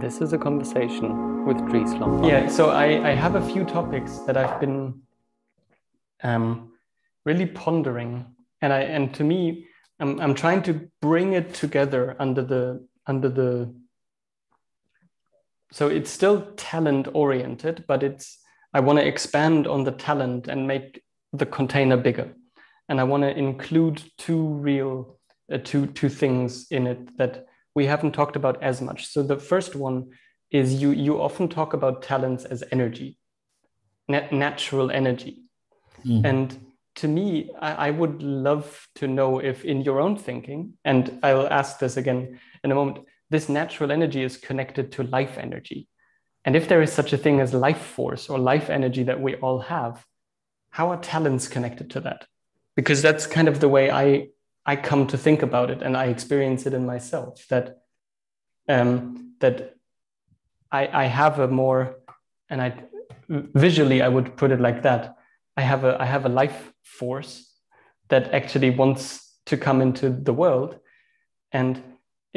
This is a conversation with Dries Lombaard. Yeah, so I have a few topics that I've been really pondering, and to me, I'm trying to bring it together under the So it's still talent oriented, but I want to expand on the talent and make the container bigger, and I want to include two things in it that we haven't talked about as much. So the first one is you often talk about talents as energy, natural energy. Mm. And to me, I would love to know if in your own thinking, and I'll ask this again in a moment, this natural energy is connected to life energy. And if there is such a thing as life force or life energy that we all have, how are talents connected to that? Because that's kind of the way I come to think about it, and I experience it in myself, that I have a more, and visually I would put it like that, I have a life force that actually wants to come into the world, and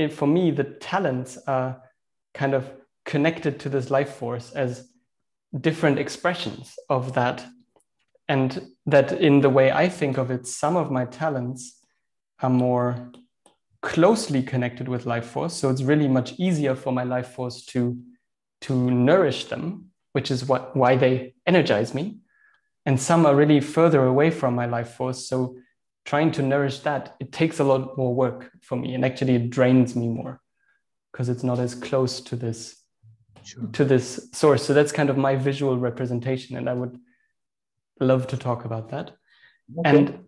for me the talents are kind of connected to this life force as different expressions of that, and that in the way I think of it, some of my talents are more closely connected with life force. So it's really much easier for my life force to nourish them, which is why they energize me. And some are really further away from my life force. So trying to nourish that, it takes a lot more work for me, and actually it drains me more because it's not as close to this, sure, to this source. So that's kind of my visual representation, and I would love to talk about that. Okay. And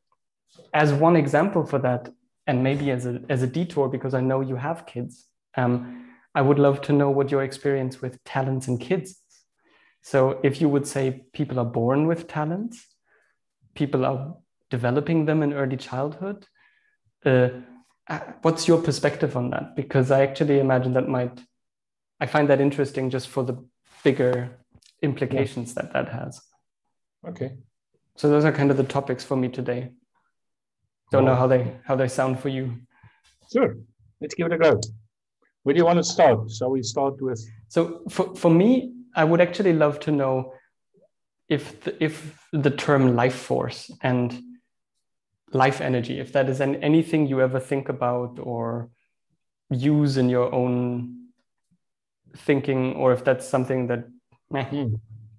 as one example for that, and maybe as a detour, because I know you have kids, I would love to know what your experience with talents and kids is. So if you would say people are born with talents, people are developing them in early childhood, what's your perspective on that? Because I actually imagine I find that interesting just for the bigger implications that has. Okay. So those are kind of the topics for me today. Don't know how they sound for you. Sure, let's give it a go. Where do you want to start? Shall we start with? So for me, I would actually love to know if the term life force and life energy, if that is anything you ever think about or use in your own thinking, or if that's something that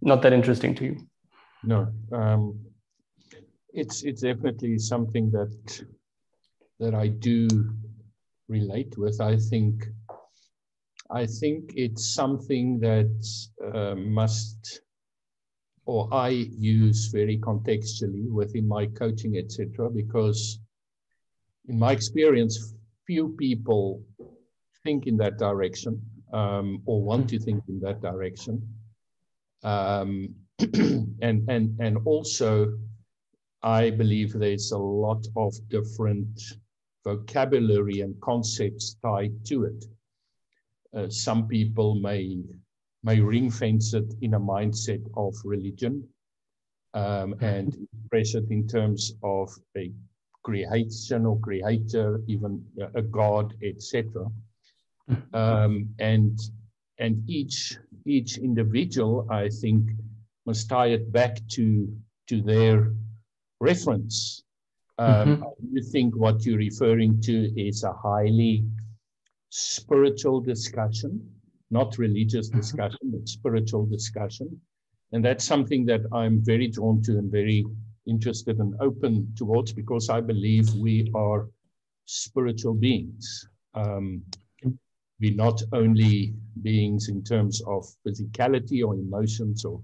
not that interesting to you. No. It's definitely something that I do relate with. I think it's something that I use very contextually within my coaching, etc. Because in my experience, few people think in that direction or want to think in that direction, and also, I believe there's a lot of different vocabulary and concepts tied to it. Some people may ring fence it in a mindset of religion and express it in terms of a creation or creator, even a god, etc. And each individual, I think, must tie it back to their reference. I think what you're referring to is a highly spiritual discussion, not religious discussion, but spiritual discussion. And that's something that I'm very drawn to and very interested and open towards, because I believe we are spiritual beings. We're not only beings in terms of physicality or emotions or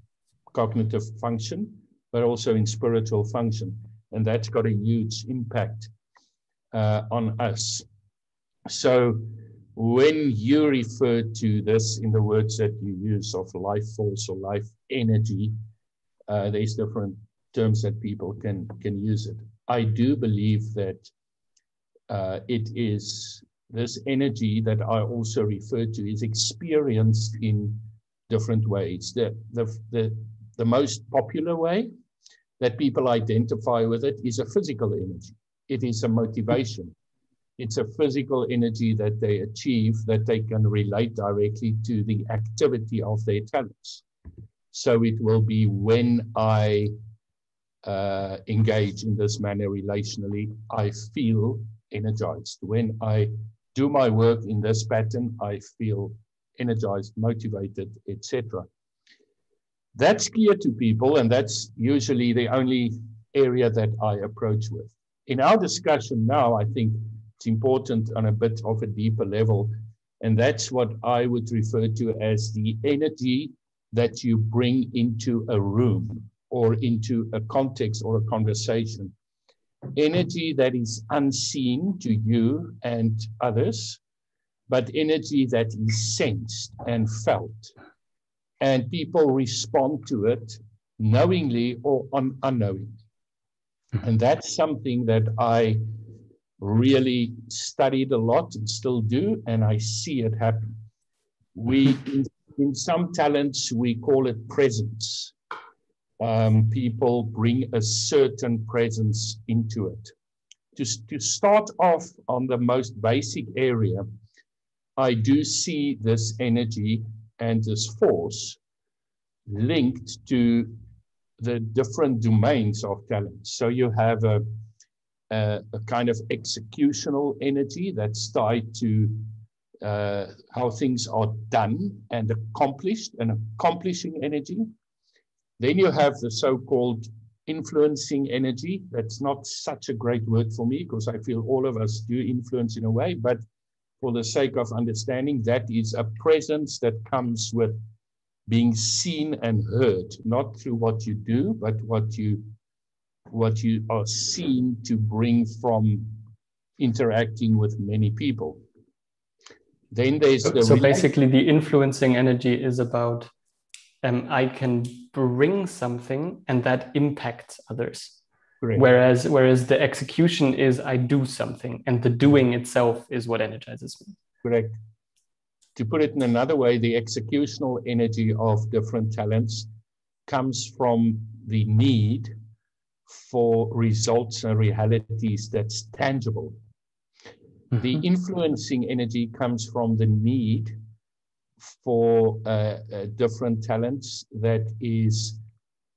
cognitive function, but also in spiritual function. And that's got a huge impact on us. So when you refer to this in the words that you use of life force or life energy, there's different terms that people can use it. I do believe that it is this energy that I also refer to is experienced in different ways. The most popular way that people identify with it is a physical energy. It is a motivation. It's a physical energy that they achieve that they can relate directly to the activity of their talents. So it will be when I engage in this manner relationally, I feel energized. When I do my work in this pattern, I feel energized, motivated, etc. That's clear to people, and that's usually the only area that I approach with. In our discussion now, I think it's important on a bit of a deeper level, and that's what I would refer to as the energy that you bring into a room or into a context or a conversation. Energy that is unseen to you and others, but energy that is sensed and felt. And people respond to it knowingly or unknowingly. And that's something that I really studied a lot and still do, and I see it happen. In some talents, we call it presence. People bring a certain presence into it. To start off on the most basic area, I do see this energy and this force linked to the different domains of talent. So you have a kind of executional energy that's tied to how things are done and accomplished, an accomplishing energy. Then you have the so-called influencing energy. That's not such a great word for me because I feel all of us do influence in a way, but for the sake of understanding, that is a presence that comes with being seen and heard, not through what you do, but what you are seen to bring from interacting with many people. Then there's so basically the influencing energy is about I can bring something and that impacts others. Correct. Whereas the execution is I do something and the doing itself is what energizes me. Correct. To put it in another way, the executional energy of different talents comes from the need for results and realities that's tangible. The influencing energy comes from the need for different talents that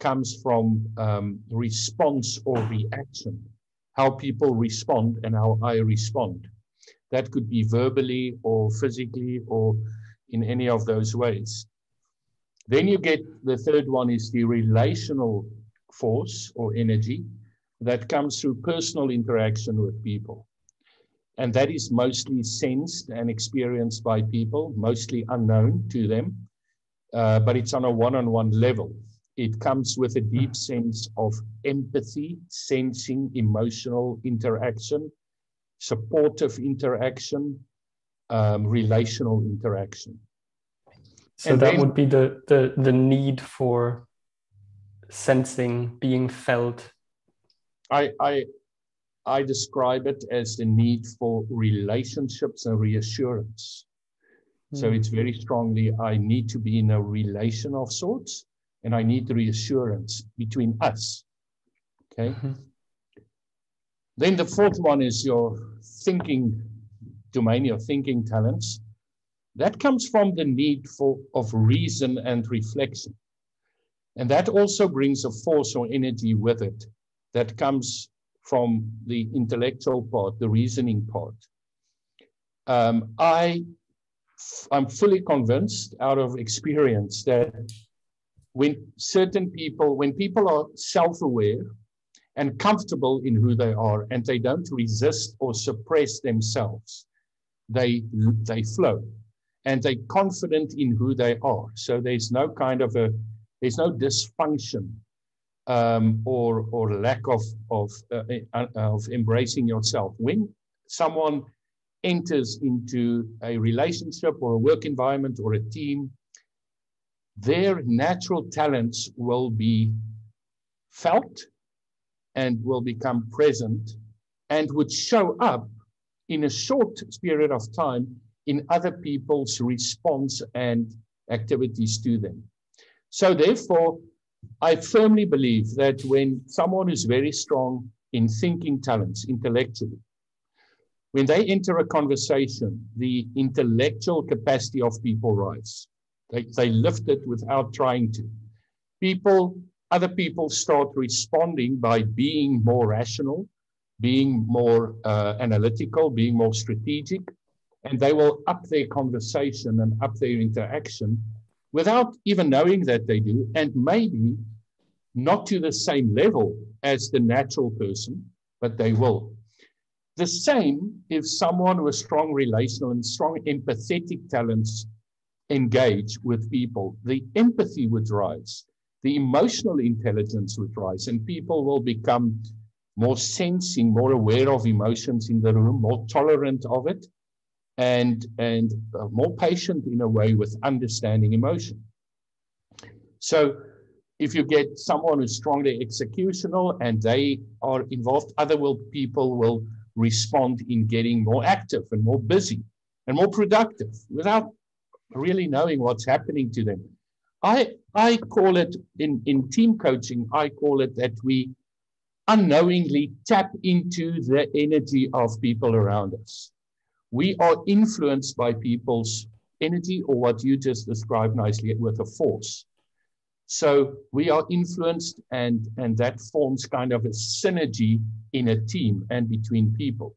comes from response or reaction, how people respond and how I respond. That could be verbally or physically or in any of those ways. Then you get the third one is the relational force or energy that comes through personal interaction with people. And that is mostly sensed and experienced by people, mostly unknown to them, but it's on a one-on-one level. It comes with a deep sense of empathy, sensing, emotional interaction, supportive interaction, relational interaction. So and that then would be the need for sensing, being felt. I describe it as the need for relationships and reassurance. So it's very strongly, I need to be in a relation of sorts, and I need reassurance between us. Okay. Then the fourth one is your thinking domain, your thinking talents. That comes from the need of reason and reflection. And that also brings a force or energy with it that comes from the intellectual part, the reasoning part. I'm fully convinced out of experience that when people are self-aware and comfortable in who they are, and they don't resist or suppress themselves, they flow, and they're confident in who they are. So there's no kind of there's no dysfunction or lack of embracing yourself. When someone enters into a relationship or a work environment or a team, their natural talents will be felt and will become present and would show up in a short period of time in other people's response and activities to them. So therefore, I firmly believe that when someone is very strong in thinking talents intellectually, When they enter a conversation, the intellectual capacity of people rises. They lift it without trying to. Other people start responding by being more rational, being more analytical, being more strategic, and they will up their conversation and up their interaction without even knowing that they do, and maybe not to the same level as the natural person, but they will. The same if someone with strong relational and strong empathetic talents engage with people. The empathy would rise, the emotional intelligence would rise, and people will become more sensing, more aware of emotions in the room, more tolerant of it, and more patient in a way with understanding emotion. So if you get someone who's strongly executional and they are involved, people will respond in getting more active and more busy and more productive without really knowing what's happening to them. I call it, in team coaching, I call it that we unknowingly tap into the energy of people around us. We are influenced by people's energy, or what you just described nicely with a force. So we are influenced, and that forms kind of a synergy in a team and between people.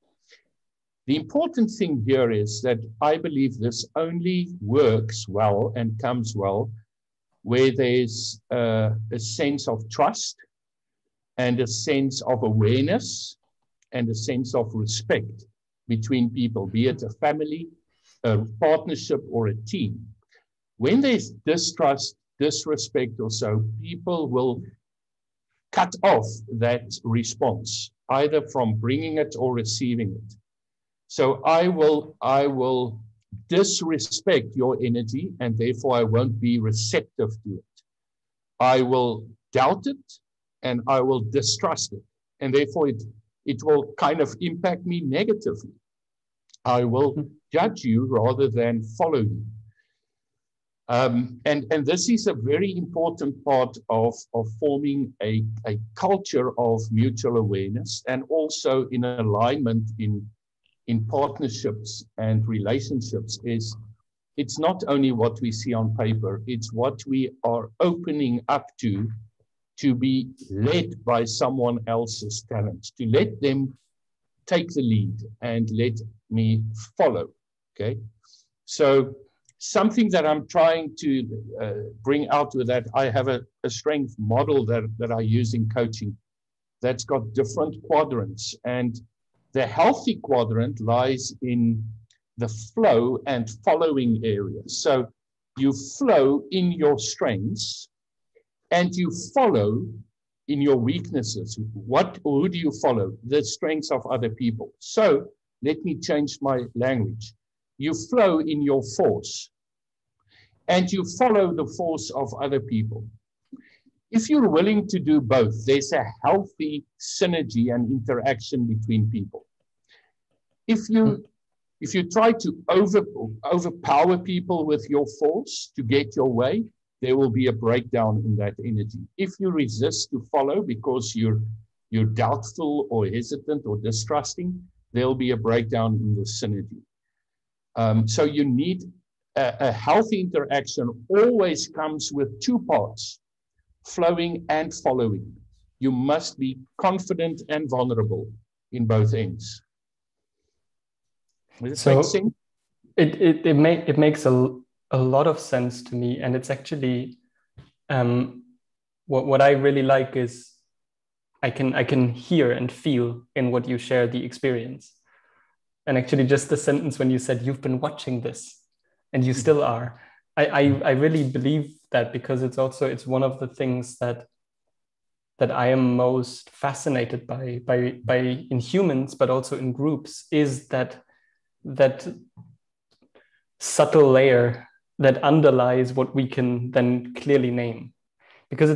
The important thing here is that I believe this only works well and comes well where there's a sense of trust and a sense of awareness and a sense of respect between people, be it a family, a partnership, or a team. When there's distrust, disrespect or so, people will cut off that response, either from bringing it or receiving it. So I will disrespect your energy, and therefore I won't be receptive to it. I will doubt it, and I will distrust it, and therefore it will kind of impact me negatively. I will judge you rather than follow you. And this is a very important part of forming a culture of mutual awareness, and also in alignment in partnerships and relationships. Is it's not only what we see on paper, it's what we are opening up to be led by someone else's talent, to let them take the lead and let me follow, okay? So something that I'm trying to bring out with that, I have a strength model that I use in coaching that's got different quadrants. And the healthy quadrant lies in the flow and following area. So you flow in your strengths and you follow in your weaknesses. Who do you follow? The strengths of other people. So let me change my language. You flow in your force, and you follow the force of other people. If you're willing to do both, there's a healthy synergy and interaction between people. If you try to overpower people with your force to get your way, there will be a breakdown in that energy. If you resist to follow because you're doubtful or hesitant or distrusting, there'll be a breakdown in the synergy. So you need a healthy interaction. Always comes with two parts, flowing and following. You must be confident and vulnerable in both ends. Does it make sense? It makes a lot of sense to me, and it's actually what I really like is I can hear and feel in what you share the experience. And actually just the sentence when you said you've been watching this and you still are, I really believe that, because it's one of the things that I am most fascinated by in humans, but also in groups, is that subtle layer that underlies what we can then clearly name. Because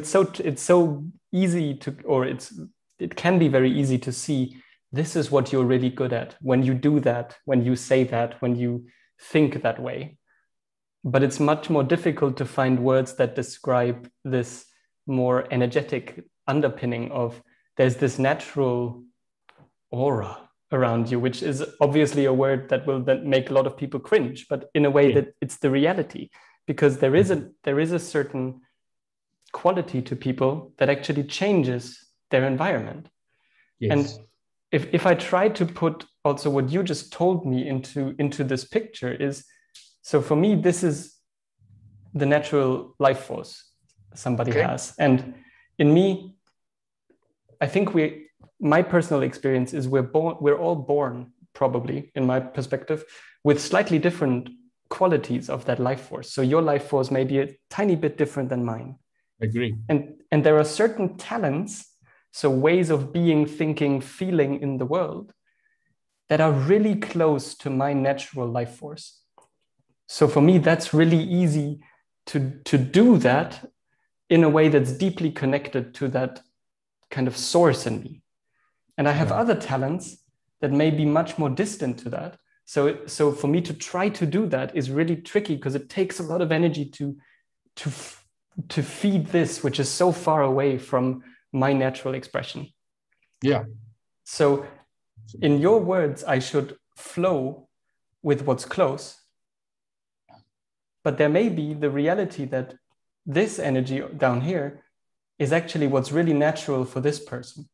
it's so easy to, or it can be very easy to see, this is what you're really good at when you do that, when you say that, when you think that way. But it's much more difficult to find words that describe this more energetic underpinning of, there's this natural aura around you, which is obviously a word that will then make a lot of people cringe, but in a way that it's the reality, because there is a certain quality to people that actually changes their environment. And if I try to put also what you just told me into this picture is, so for me, this is the natural life force somebody has. And in me, I think my personal experience is we're all born, probably in my perspective, with slightly different qualities of that life force. So your life force may be a tiny bit different than mine. I agree. And there are certain talents, so ways of being, thinking, feeling in the world that are really close to my natural life force. So for me, that's really easy to do that in a way that's deeply connected to that kind of source in me. And I have other talents that may be much more distant to that. So for me to try to do that is really tricky, because it takes a lot of energy to feed this, which is so far away from my natural expression. Yeah. So in your words, I should flow with what's close, but there may be the reality that this energy down here is actually what's really natural for this person.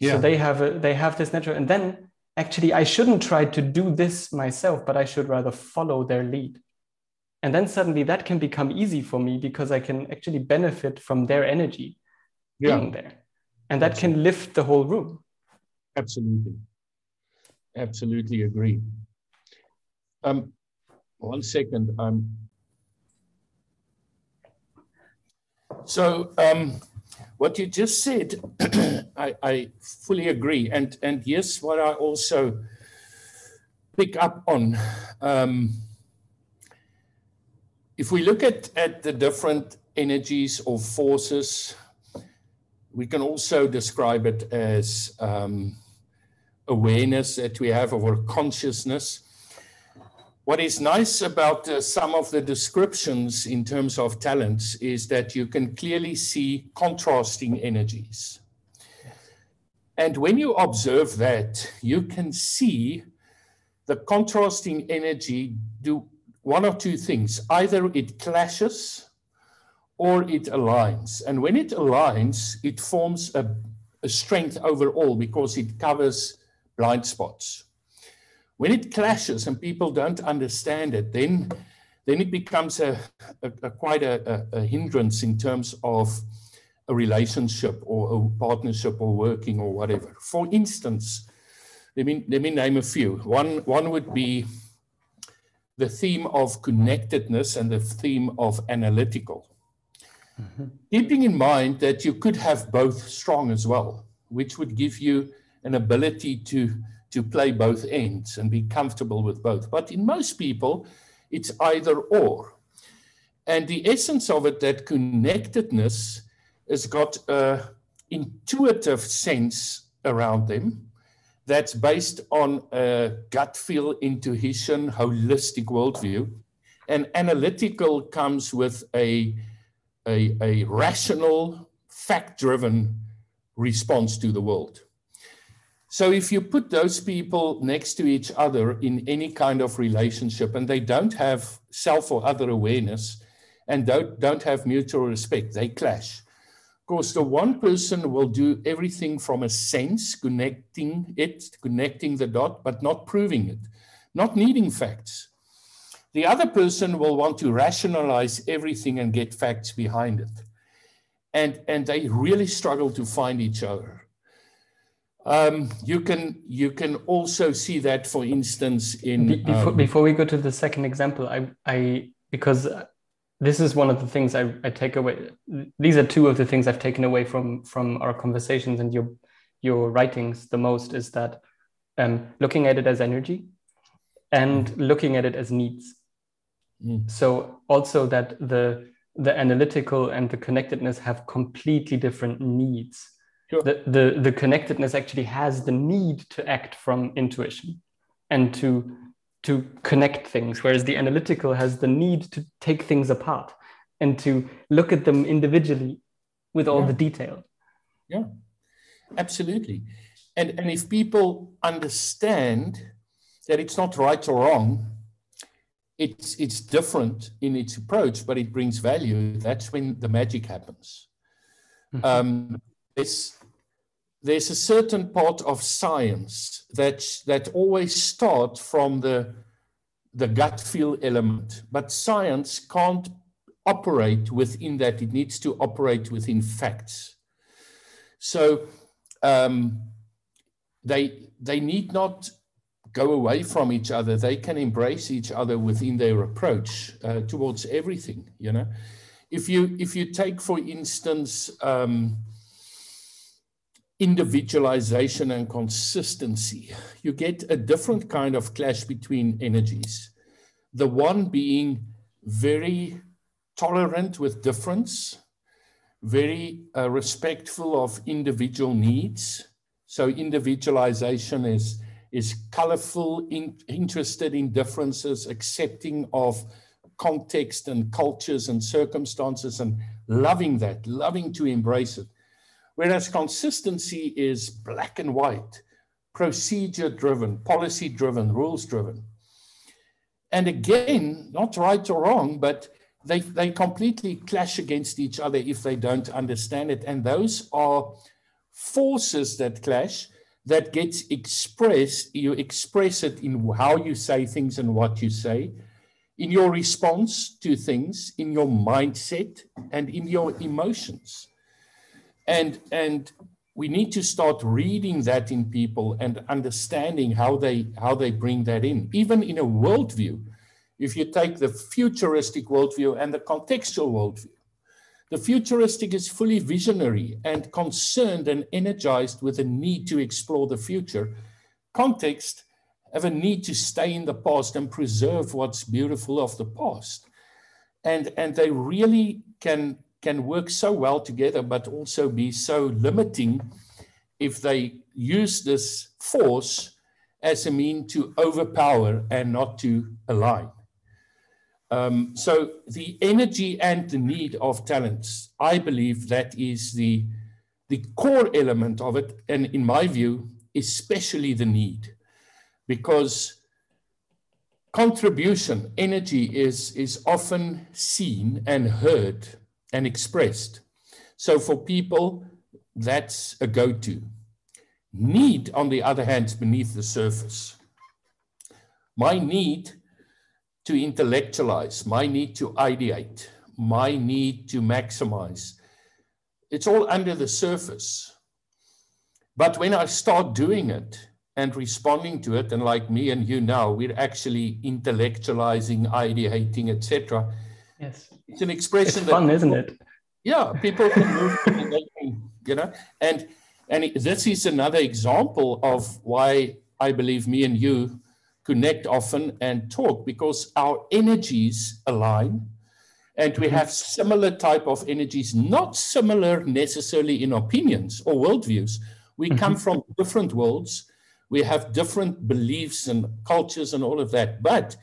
Yeah. So they have this natural, and then actually I shouldn't try to do this myself, but I should rather follow their lead. And then suddenly that can become easy for me, because I can actually benefit from their energy being there. And that can lift the whole room. Absolutely. Absolutely agree. 1 second. So what you just said, I fully agree. And yes, what I also pick up on, if we look at the different energies or forces, we can also describe it as awareness that we have of our consciousness. What is nice about some of the descriptions in terms of talents is that you can clearly see contrasting energies. And when you observe that, you can see the contrasting energy do one of two things. Either it clashes or it aligns. And when it aligns, it forms a strength overall, because it covers blind spots. When it clashes and people don't understand it, then it becomes quite a hindrance in terms of a relationship or a partnership or working or whatever. For instance, let me name a few. One would be the theme of connectedness and the theme of analytical. Mm-hmm. Keeping in mind that you could have both strong as well, which would give you an ability to play both ends and be comfortable with both. But in most people, it's either or. And the essence of it, that connectedness has got an intuitive sense around them that's based on a gut feel, intuition, holistic worldview. And analytical comes with a rational, fact-driven response to the world. So if you put those people next to each other in any kind of relationship, and they don't have self or other awareness and don't have mutual respect, they clash. Of course, the one person will do everything from a sense, connecting the dot, but not proving it, not needing facts. The other person will want to rationalize everything and get facts behind it. And they really struggle to find each other. You can also see that, for instance, in before we go to the second example, I because this is one of the things I take away. These are two of the things I've taken away from our conversations and your writings the most, is that looking at it as energy and looking at it as needs. So also that the analytical and the connectedness have completely different needs. The connectedness actually has the need to act from intuition and to connect things, whereas the analytical has the need to take things apart and to look at them individually with all the detail. Yeah, absolutely. And if people understand that it's not right or wrong, it's different in its approach, but it brings value. That's when the magic happens. There's a certain part of science that always starts from the gut feel element, but science can't operate within that. It needs to operate within facts. So they need not go away from each other. They can embrace each other within their approach towards everything. You know, if you take, for instance, individualization and consistency, you get a different kind of clash between energies. The one being very tolerant with difference, very respectful of individual needs. So individualization is colorful, interested in differences, accepting of context and cultures and circumstances, and loving that, loving to embrace it. Whereas consistency is black and white, procedure-driven, policy-driven, rules-driven. And again, not right or wrong, but they completely clash against each other if they don't understand it. And those are forces that clash that gets expressed. You express it in how you say things and what you say, in your response to things, in your mindset, and in your emotions. And we need to start reading that in people and understanding how they bring that in. Even in a worldview, if you take the futuristic worldview and the contextual worldview, the futuristic is fully visionary and concerned and energized with a need to explore the future. Context have a need to stay in the past and preserve what's beautiful of the past. And they really can work so well together, but also be so limiting if they use this force as a means to overpower and not to align. So the energy and the need of talents, I believe that is the core element of it. And in my view, especially the need, because contribution, energy is often seen and heard and expressed. So for people, that's a go-to. Need, on the other hand, is beneath the surface. My need to intellectualize, my need to ideate, my need to maximize, it's all under the surface. But when I start doing it and responding to it, and like me and you now, we're actually intellectualizing, ideating, etc. Yes. It's an expression. It's fun, isn't it? Yeah, people can move, and they can, you know, and this is another example of why I believe me and you connect often and talk, because our energies align and we have similar type of energies, not similar necessarily in opinions or worldviews. We come from different worlds. We have different beliefs and cultures and all of that, but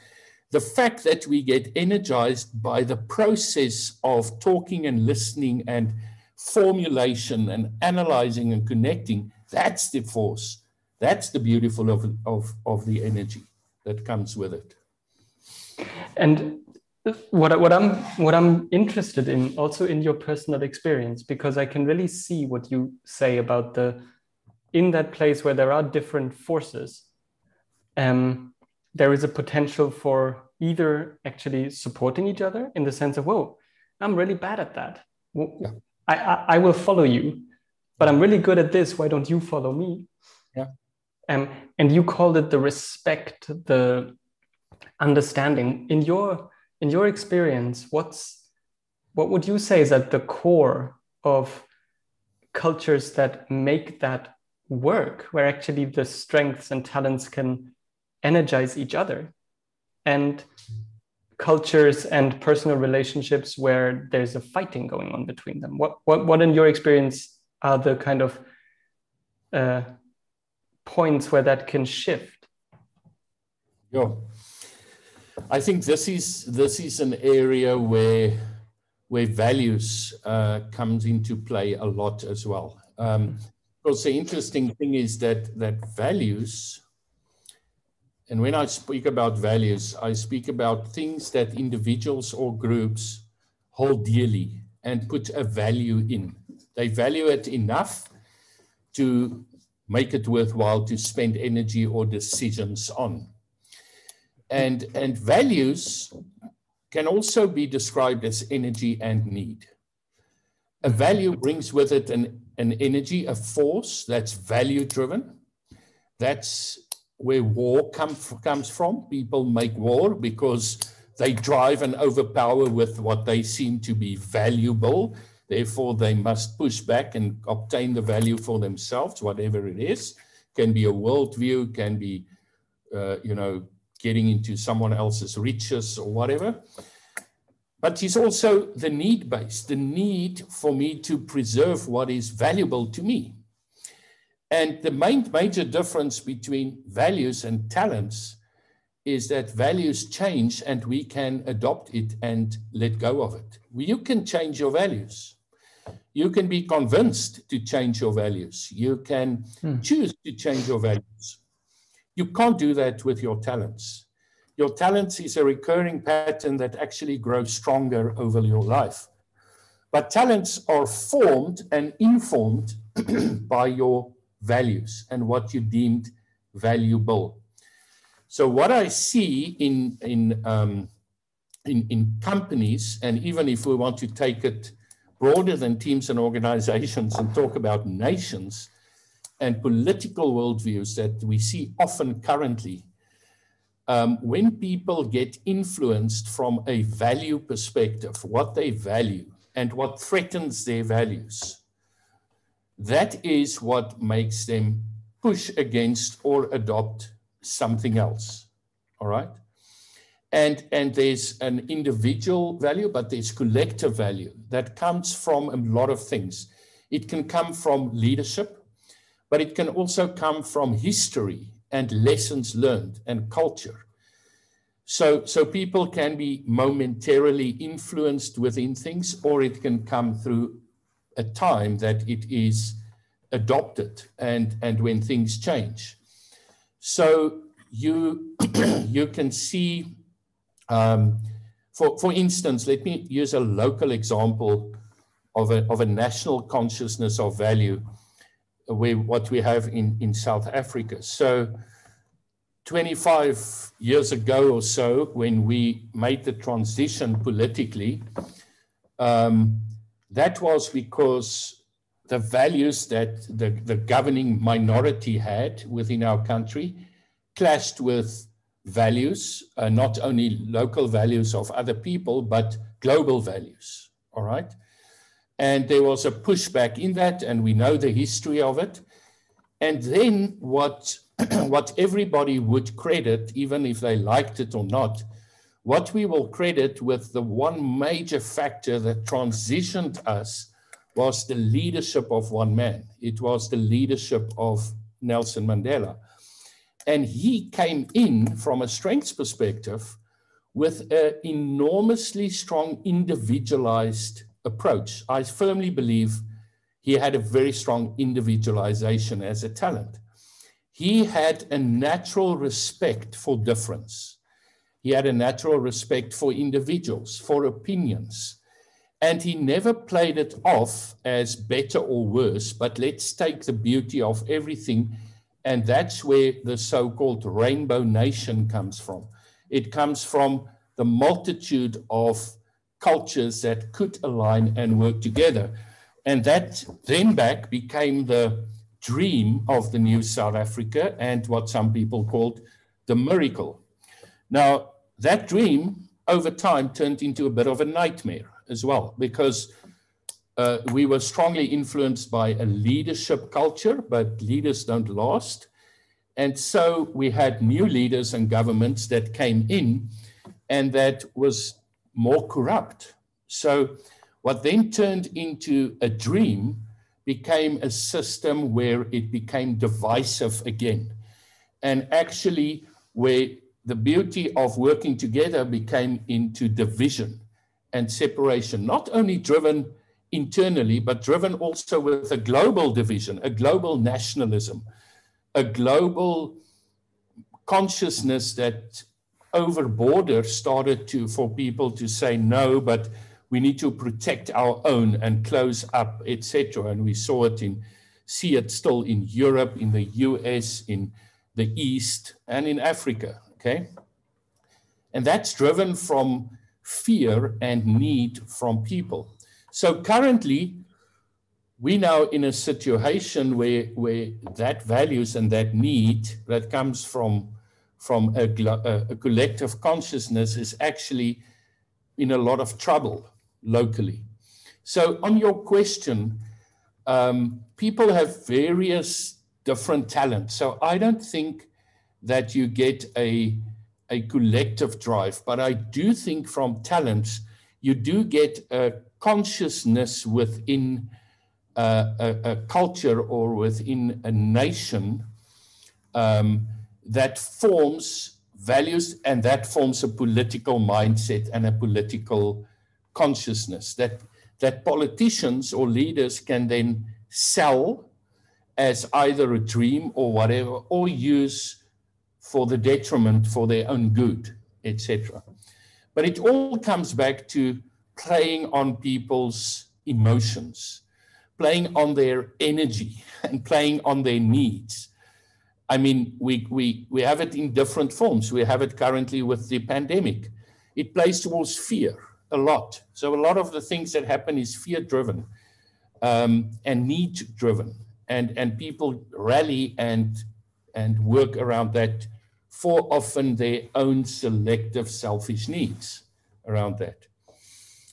the fact that we get energized by the process of talking and listening and formulation and analyzing and connecting, that's the force. That's the beautiful of the energy that comes with it. And what I'm interested in also in your personal experience, because I can really see what you say about in that place where there are different forces, there is a potential for either actually supporting each other in the sense of, whoa, I'm really bad at that. Yeah. I will follow you, but I'm really good at this. Why don't you follow me? Yeah. And you called it the respect, the understanding. In your experience, what would you say is at the core of cultures that make that work, where actually the strengths and talents can energize each other, and cultures and personal relationships where there's a fighting going on between them? What in your experience are the kind of points where that can shift? Yeah, I think this is an area where values comes into play a lot as well. course, the interesting thing is that values, and when I speak about values, I speak about things that individuals or groups hold dearly and put a value in. They value it enough to make it worthwhile to spend energy or decisions on. And values can also be described as energy and need. A value brings with it an energy, a force that's value-driven. That's where war comes from. People make war because they drive and overpower with what they seem to be valuable. Therefore, they must push back and obtain the value for themselves, whatever it is. Can be a worldview, can be, getting into someone else's riches or whatever. But it's also the need-based, the need for me to preserve what is valuable to me. And the major difference between values and talents is that values change and we can adopt it and let go of it. You can change your values. You can be convinced to change your values. You can choose to change your values. You can't do that with your talents. Your talents is a recurring pattern that actually grows stronger over your life. But talents are formed and informed by your values and what you deemed valuable. So what I see in companies, and even if we want to take it broader than teams and organizations and talk about nations and political worldviews that we see often currently, when people get influenced from a value perspective, what they value and what threatens their values, that is what makes them push against or adopt something else, all right? And there's an individual value, but there's collective value that comes from a lot of things. It can come from leadership, but it can also come from history and lessons learned and culture. So people can be momentarily influenced within things, or it can come through a time that it is adopted and when things change. So you can see, for instance, let me use a local example of a national consciousness of value, what we have in South Africa. So 25 years ago or so, when we made the transition politically, that was because the values that the governing minority had within our country clashed with values, not only local values of other people, but global values, all right? And there was a pushback in that, and we know the history of it. And then what everybody would credit, even if they liked it or not, what we will credit with the one major factor that transitioned us was the leadership of one man. It was the leadership of Nelson Mandela. And he came in from a strengths perspective with an enormously strong individualized approach. I firmly believe he had a very strong individualization as a talent. He had a natural respect for difference. He had a natural respect for individuals, for opinions. And he never played it off as better or worse, but let's take the beauty of everything. And that's where the so-called rainbow nation comes from. It comes from the multitude of cultures that could align and work together. And that then back became the dream of the new South Africa and what some people called the miracle. Now, that dream over time turned into a bit of a nightmare as well, because we were strongly influenced by a leadership culture, but leaders don't last. And so we had new leaders and governments that came in, and that was more corrupt. So what then turned into a dream became a system where it became divisive again. And actually where the beauty of working together became into division and separation, not only driven internally, but driven also with a global division, a global nationalism, a global consciousness that over border started to, for people to say no, but we need to protect our own and close up, etc. And we saw it in, see it still in Europe, in the US, in the East, and in Africa, okay? And that's driven from fear and need from people. So currently, we're now in a situation where that values and that need that comes from a collective consciousness is actually in a lot of trouble locally. So on your question, people have various different talents. So I don't think that you get a collective drive, but I do think from talents, you do get a consciousness within a culture or within a nation that forms values, and that forms a political mindset and a political consciousness that politicians or leaders can then sell as either a dream or whatever, or use for the detriment, for their own good, etc. But it all comes back to playing on people's emotions, playing on their energy, and playing on their needs. I mean, we have it in different forms. We have it currently with the pandemic. It plays towards fear a lot. So a lot of the things that happen is fear-driven and need-driven, and people rally and work around that for often their own selective selfish needs around that.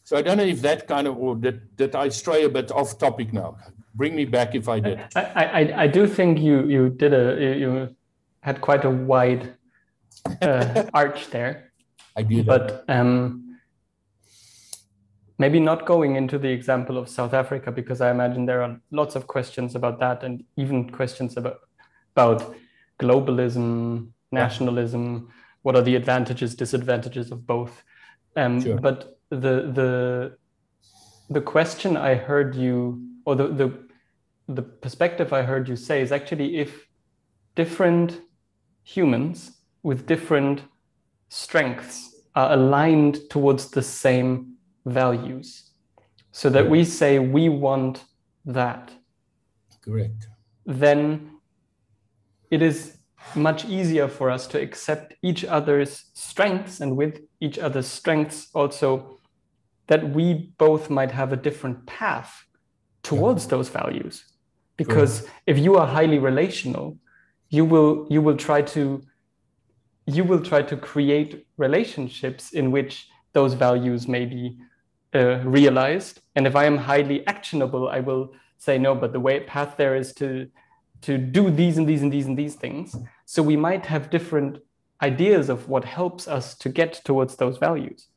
So I don't know if that kind of, or did I stray a bit off topic now? Bring me back if I did. I do think you had quite a wide arch there. I did. But maybe not going into the example of South Africa, because I imagine there are lots of questions about that, and even questions about globalism, nationalism, what are the advantages, disadvantages of both. Sure. But the question I heard you, or the perspective I heard you say, is actually if different humans with different strengths are aligned towards the same values, so that we say we want that. Correct. Then it is much easier for us to accept each other's strengths, and with each other's strengths also that we both might have a different path towards those values. Because if you are highly relational, you will try to create relationships in which those values may be realized. And if I am highly actionable, I will say, no, but the path there is to do these and these and these and these things. So we might have different ideas of what helps us to get towards those values,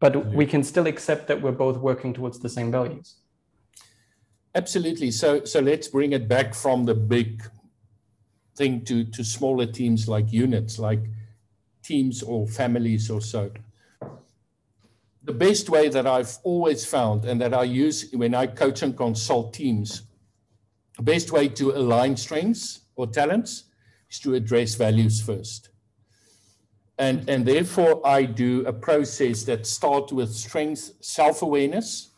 but we can still accept that we're both working towards the same values. Absolutely. So let's bring it back from the big thing to smaller teams, like units, like teams or families or so. The best way that I've always found, and that I use when I coach and consult teams, the best way to align strengths or talents is to address values first. And therefore, I do a process that starts with strength, self-awareness,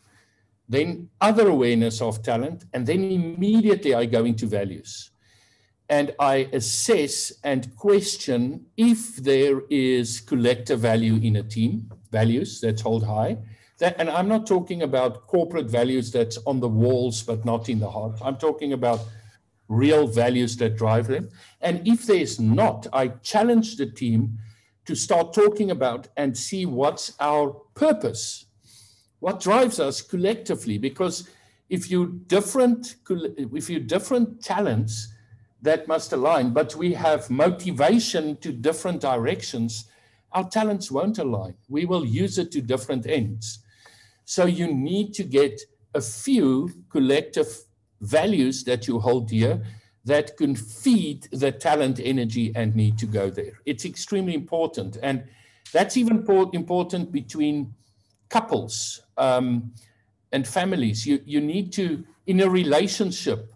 then other awareness of talent, and then immediately I go into values. And I assess and question if there is collective value in a team, values that's held high. And I'm not talking about corporate values that's on the walls but not in the heart. I'm talking about real values that drive them. And if there's not, I challenge the team to start talking about and see what's our purpose, what drives us collectively. Because if you're different talents, that must align, but we have motivation to different directions, our talents won't align. We will use it to different ends. So you need to get a few collective values that you hold dear, that can feed the talent energy and need to go there. It's extremely important. And that's even important between couples. and families. You need to, in a relationship,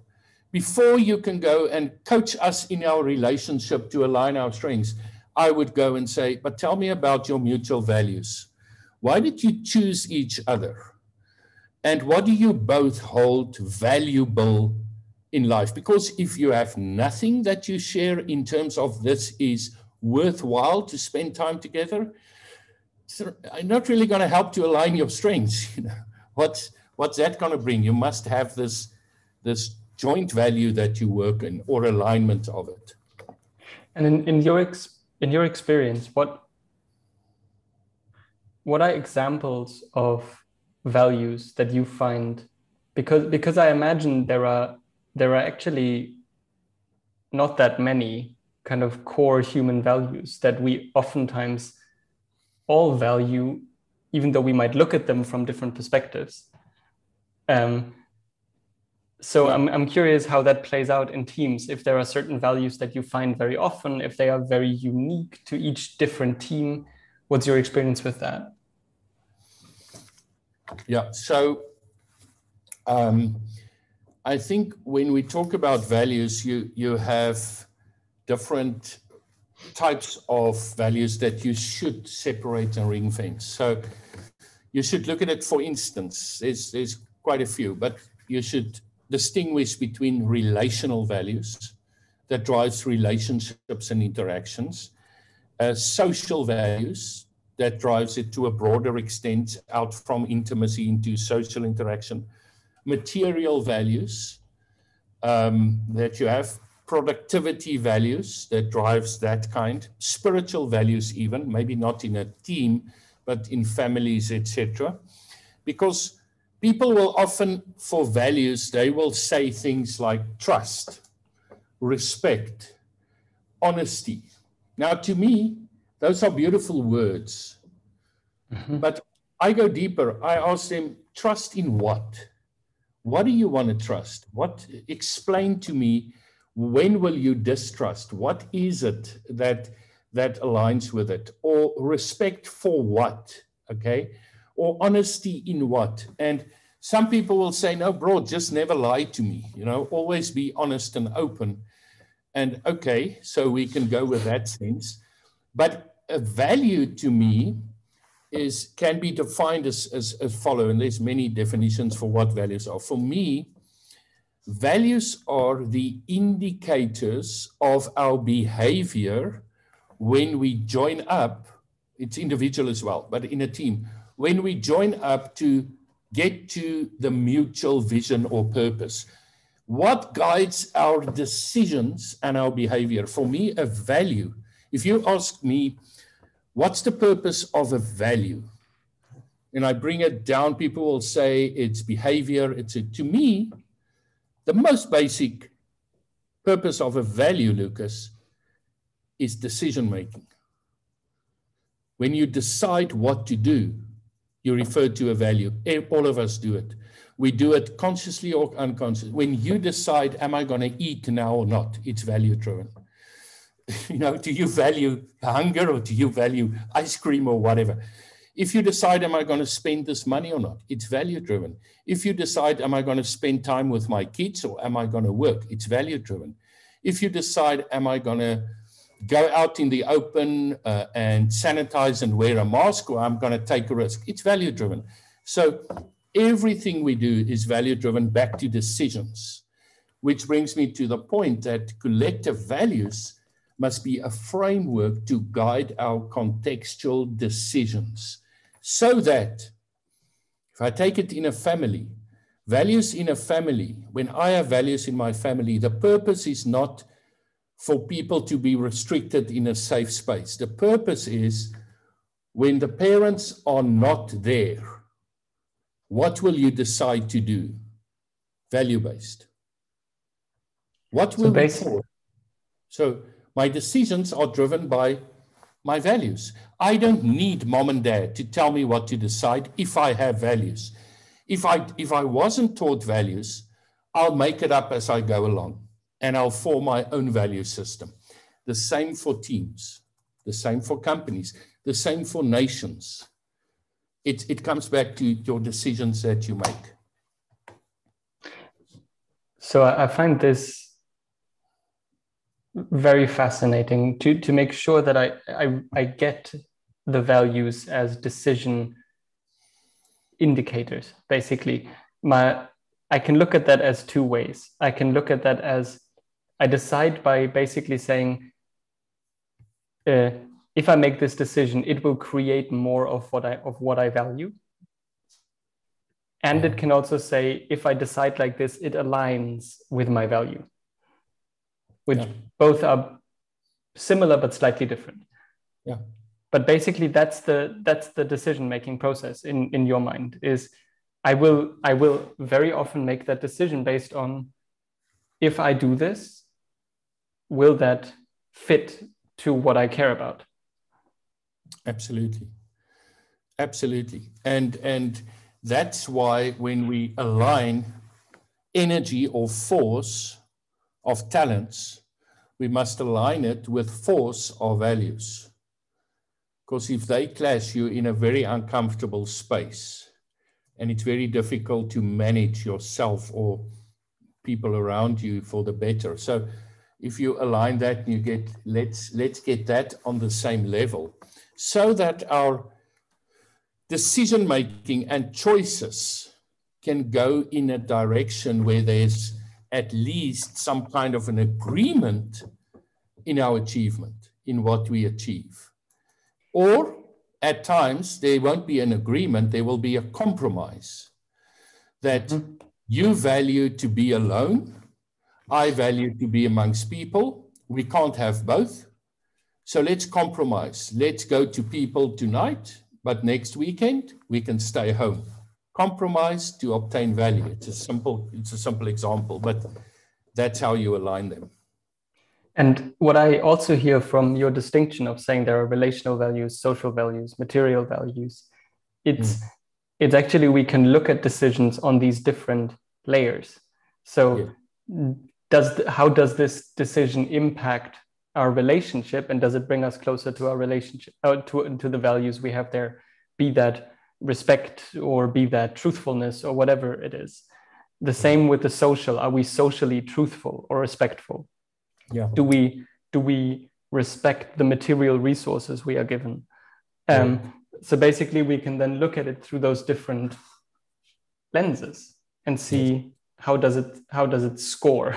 before you can go and coach us in our relationship to align our strengths, I would go and say, but tell me about your mutual values. Why did you choose each other? And what do you both hold valuable in life? Because if you have nothing that you share in terms of this is worthwhile to spend time together, I'm not really going to help to align your strengths. You know, what's that going to bring? You must have this joint value that you work in, or alignment of it. And in your experience, what are examples of values that you find? Because I imagine there are actually not that many kind of core human values that we oftentimes all value, even though we might look at them from different perspectives. So I'm curious how that plays out in teams, if there are certain values that you find very often, if they are very unique to each different team. What's your experience with that? Yeah, so I think when we talk about values, you have different types of values that you should separate and ring fence. So you should look at it, for instance, there's quite a few, but you should distinguish between relational values that drives relationships and interactions, social values that drives it to a broader extent out from intimacy into social interaction, material values that you have, productivity values that drives that kind, spiritual values even, maybe not in a team, but in families, etc. Because people will often, for values, they will say things like trust, respect, honesty. Now, to me, those are beautiful words. Mm-hmm. But I go deeper. I ask them, trust in what? What do you want to trust? Explain to me, when will you distrust? What is it that aligns with it? Or respect for what? Okay? Or honesty in what? And some people will say, no, bro, just never lie to me. You know, always be honest and open. And okay, so we can go with that sense. But a value to me can be defined as follow, and there's many definitions for what values are. For me, values are the indicators of our behavior when we join up. It's individual as well, but in a team. When we join up to get to the mutual vision or purpose, what guides our decisions and our behavior? For me, a value. If you ask me, what's the purpose of a value? And I bring it down, people will say it's behavior. To me, the most basic purpose of a value, Lucas, is decision-making. When you decide what to do, you refer to a value. All of us do it. We do it consciously or unconsciously. When you decide, am I going to eat now or not? It's value-driven. You know, do you value hunger or do you value ice cream or whatever? If you decide, am I going to spend this money or not? It's value-driven. If you decide, am I going to spend time with my kids or am I going to work? It's value-driven. If you decide, am I going to go out in the open and sanitize and wear a mask, or I'm going to take a risk? It's value-driven. So everything we do is value-driven back to decisions, which brings me to the point that collective values must be a framework to guide our contextual decisions, so that if I take it in a family, values in a family, when I have values in my family, the purpose is not for people to be restricted in a safe space. The purpose is, when the parents are not there, what will you decide to do? Value-based. What will we do? So my decisions are driven by my values. I don't need mom and dad to tell me what to decide if I have values. If I wasn't taught values, I'll make it up as I go along and I'll form my own value system. The same for teams, the same for companies, the same for nations. it comes back to your decisions that you make. So I find this very fascinating to make sure that I get the values as decision indicators. Basically, I can look at that as two ways. I can look at that as I decide by basically saying, if I make this decision, it will create more of what I value. And it can also say, if I decide like this, it aligns with my value, which both are similar but slightly different. Yeah. But basically, that's the decision-making process in your mind. Is I will very often make that decision based on, if I do this, will that fit to what I care about? Absolutely, absolutely, and that's why when we align energy or force of talents, we must align it with force or values. Because if they clash, you're in a very uncomfortable space, and it's very difficult to manage yourself or people around you for the better. So if you align that, and you get, let's get that on the same level so that our decision-making and choices can go in a direction where there's at least some kind of an agreement in our achievement, in what we achieve. Or at times, there won't be an agreement, there will be a compromise that you value to be alone, I value to be amongst people, we can't have both. So let's compromise. Let's go to people tonight, but next weekend we can stay home. Compromise to obtain value. It's a simple example, but that's how you align them. And what I also hear from your distinction of saying there are relational values, social values, material values, it's actually, we can look at decisions on these different layers. So how does this decision impact our relationship, and does it bring us closer to our relationship, to the values we have there, be that respect or be that truthfulness or whatever it is? The same with the social. Are we socially truthful or respectful? Yeah. Do we respect the material resources we are given? So basically, we can then look at it through those different lenses and see how does it score,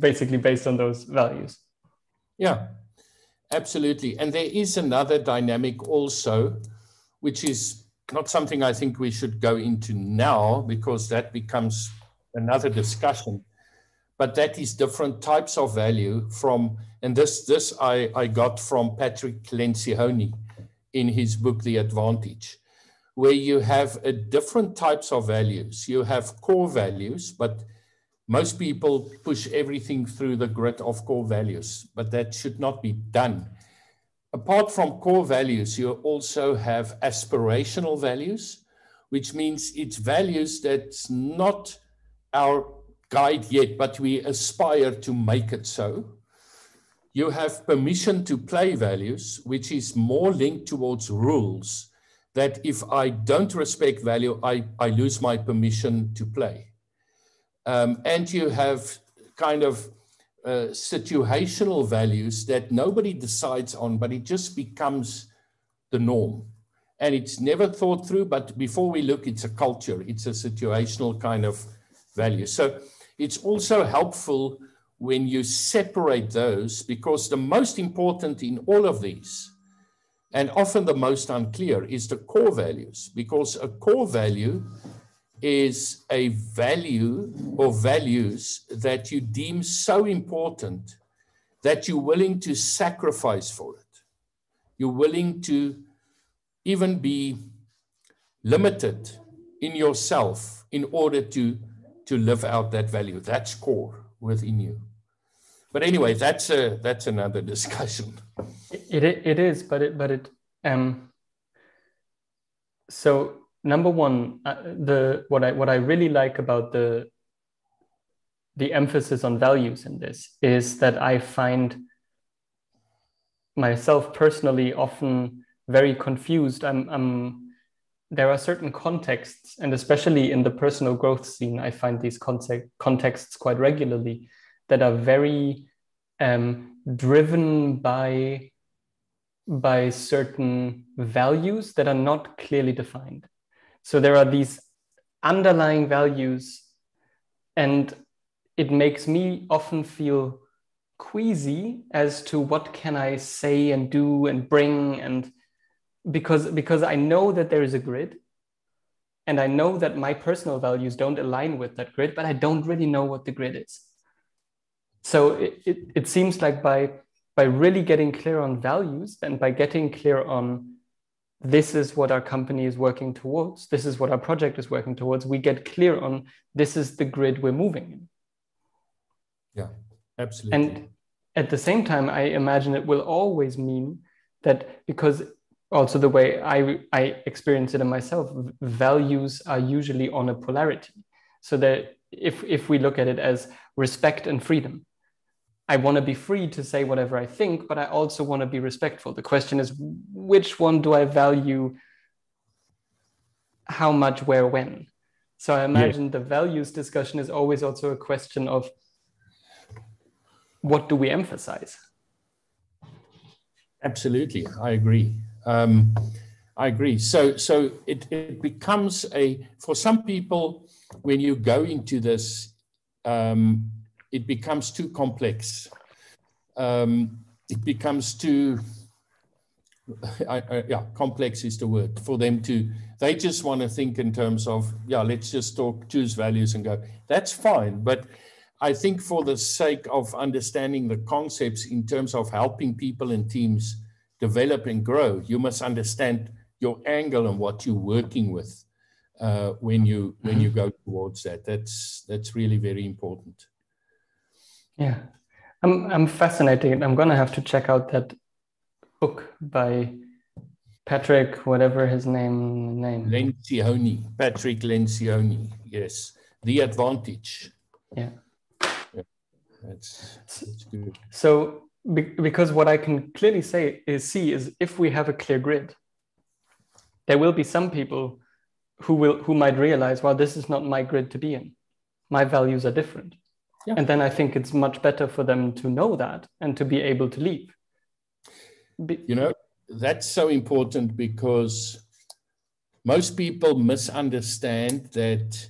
basically based on those values. Yeah, absolutely. And there is another dynamic also, which is not something I think we should go into now, because that becomes another discussion. But that is different types of value and this I got from Patrick Lencioni in his book, The Advantage, where you have different types of values. You have core values, but most people push everything through the grid of core values, but that should not be done. Apart from core values, you also have aspirational values, which means it's values that's not our guide yet, but we aspire to make it so. You have permission to play values, which is more linked towards rules, that if I don't respect value, I lose my permission to play. And you have kind of situational values that nobody decides on, but it just becomes the norm. And it's never thought through, but before we look, it's a culture, it's a situational kind of value. So it's also helpful when you separate those, because the most important in all of these, and often the most unclear, is the core values, because a core value is a value or values that you deem so important that you're willing to sacrifice for it. You're willing to even be limited in yourself in order to live out that value. That's core within you. But anyway, that's another discussion. It is, so number one, what I really like about the emphasis on values in this is that I find myself personally often very confused. There are certain contexts, and especially in the personal growth scene, I find these contexts quite regularly that are very driven by certain values that are not clearly defined. So there are these underlying values, and it makes me often feel queasy as to what can I say and do and bring, and because I know that there is a grid, and I know that my personal values don't align with that grid, but I don't really know what the grid is. So it seems like by really getting clear on values, and by getting clear on this is what our company is working towards, this is what our project is working towards, we get clear on this is the grid we're moving in. Yeah, absolutely. And at the same time, I imagine it will always mean that, because also the way I experience it in myself, values are usually on a polarity. So that if we look at it as respect and freedom, I want to be free to say whatever I think, but I also want to be respectful. The question is, which one do I value? How much, where, when? So I imagine the values discussion is always also a question of what do we emphasize? Absolutely, I agree. I agree. So it becomes for some people, when you go into this, it becomes too complex. It becomes too, complex is the word for them to, they just want to think in terms of, let's just choose values and go. That's fine. But I think for the sake of understanding the concepts in terms of helping people and teams develop and grow, you must understand your angle and what you're working with when you go towards that. That's really very important. Yeah, I'm fascinated. I'm going to have to check out that book by Patrick, whatever his name. Lencioni, Patrick Lencioni. Yes, The Advantage. Yeah, that's good. So, because what I can clearly see is if we have a clear grid, there will be some people who might realize, well, this is not my grid to be in. My values are different. Yeah. And then I think it's much better for them to know that and to be able to leap. That's so important, because most people misunderstand that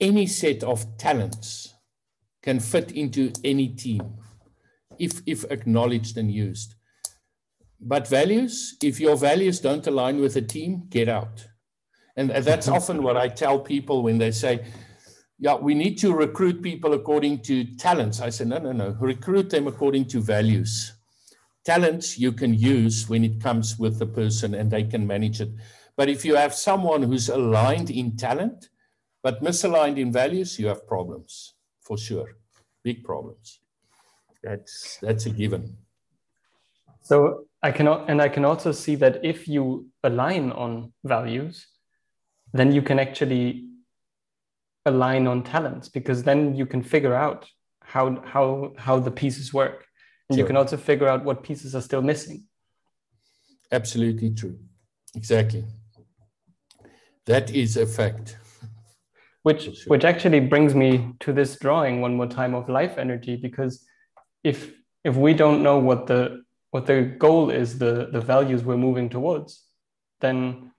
any set of talents can fit into any team if acknowledged and used. But values, if your values don't align with a team, get out. And that's often what I tell people when they say, we need to recruit people according to talents. I said, no, recruit them according to values. Talents you can use when it comes with the person and they can manage it. But if you have someone who's aligned in talent, but misaligned in values, you have problems, for sure. Big problems. That's a given. So I can also see that if you align on values, then you can actually align on talents, because then you can figure out how the pieces work, and you can also figure out what pieces are still missing. Absolutely true. Exactly. That is a fact. Which actually brings me to this drawing one more time of life energy, because if we don't know what the goal is, the values we're moving towards, then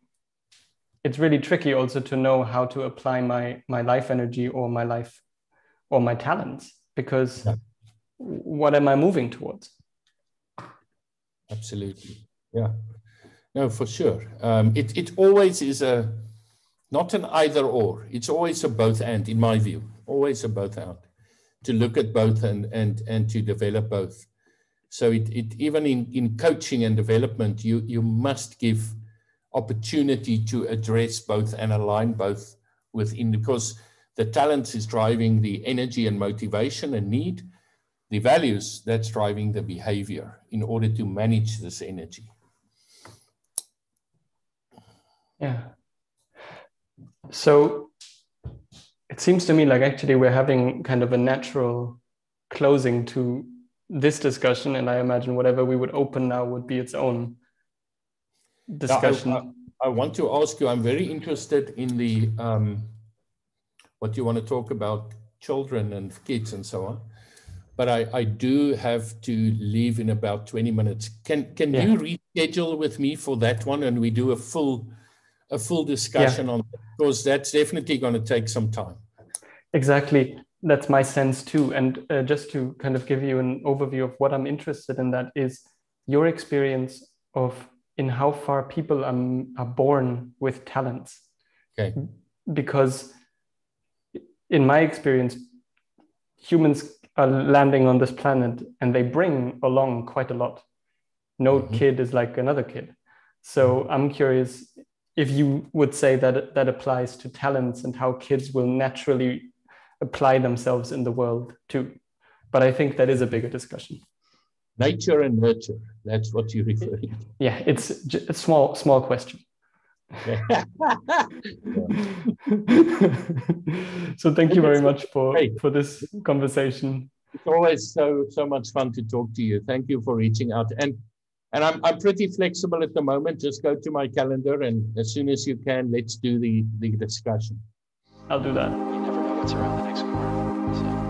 it's really tricky also to know how to apply my life energy or my life or my talents, because what am I moving towards? Absolutely. Yeah, no, for sure. It always is not an either or, it's always a both and, in my view, always a both and, to look at both and to develop both. So it even in coaching and development, you must give opportunity to address both and align both within, because the talent is driving the energy and motivation and need, the values that's driving the behavior in order to manage this energy. Yeah. So it seems to me like actually we're having kind of a natural closing to this discussion, and I imagine whatever we would open now would be its own discussion. I want to ask you, I'm very interested in the what you want to talk about, children and kids and so on, but I do have to leave in about 20 minutes. Can you reschedule with me for that one, and we do a full discussion on that, because that's definitely going to take some time. Exactly. That's my sense too. And just to kind of give you an overview of what I'm interested in, that is your experience of in how far people are born with talents. Okay. Because in my experience, humans are landing on this planet and they bring along quite a lot. No kid is like another kid. So I'm curious if you would say that that applies to talents and how kids will naturally apply themselves in the world too. But I think that is a bigger discussion. Nature and nurture, that's what you refer to. Yeah, it's a small question. Okay. So thank you very much for this conversation. It's always so much fun to talk to you. Thank you for reaching out. And I'm pretty flexible at the moment. Just go to my calendar, and as soon as you can, let's do the discussion. I'll do that. You never know what's around the next corner.